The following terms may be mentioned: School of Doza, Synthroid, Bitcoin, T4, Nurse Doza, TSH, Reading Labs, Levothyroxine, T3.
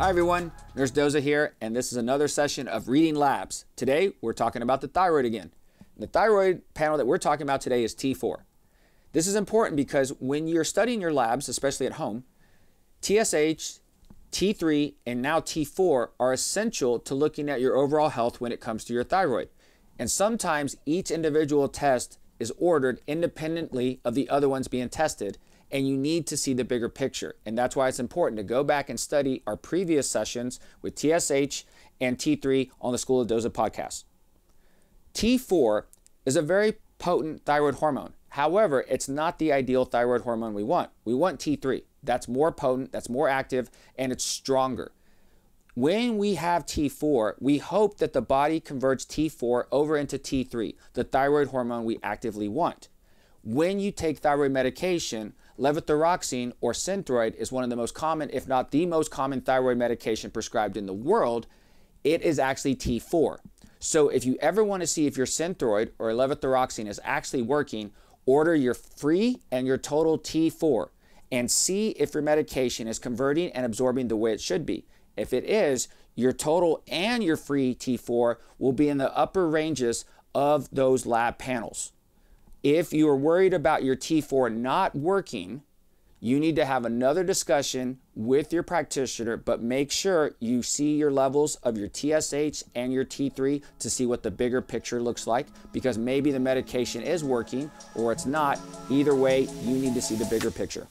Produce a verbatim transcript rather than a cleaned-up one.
Hi everyone, Nurse Doza here, and this is another session of Reading Labs. Today, we're talking about the thyroid again. The thyroid panel that we're talking about today is T four. This is important because when you're studying your labs, especially at home, T S H, T three, and now T four are essential to looking at your overall health when it comes to your thyroid. And sometimes each individual test is ordered independently of the other ones being tested, and you need to see the bigger picture. And that's why it's important to go back and study our previous sessions with T S H and T three on the School of Doza podcast. T four is a very potent thyroid hormone. However, it's not the ideal thyroid hormone we want. We want T three. That's more potent, that's more active, and it's stronger. When we have T four, we hope that the body converts T four over into T three, the thyroid hormone we actively want. When you take thyroid medication, Levothyroxine or Synthroid is one of the most common, if not the most common thyroid medication prescribed in the world. It is actually T four. So if you ever want to see if your Synthroid or Levothyroxine is actually working, order your free and your total T four and see if your medication is converting and absorbing the way it should be. If it is, your total and your free T four will be in the upper ranges of those lab panels. If you are worried about your T four not working, you need to have another discussion with your practitioner, but make sure you see your levels of your T S H and your T three to see what the bigger picture looks like, because maybe the medication is working or it's not. Either way, you need to see the bigger picture.